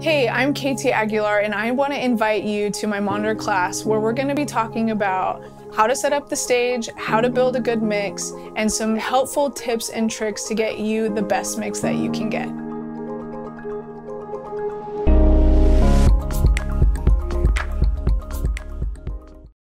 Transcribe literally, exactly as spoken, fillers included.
Hey, I'm K T Aguilar, and I want to invite you to my monitor class where we're going to be talking about how to set up the stage, how to build a good mix, and some helpful tips and tricks to get you the best mix that you can get.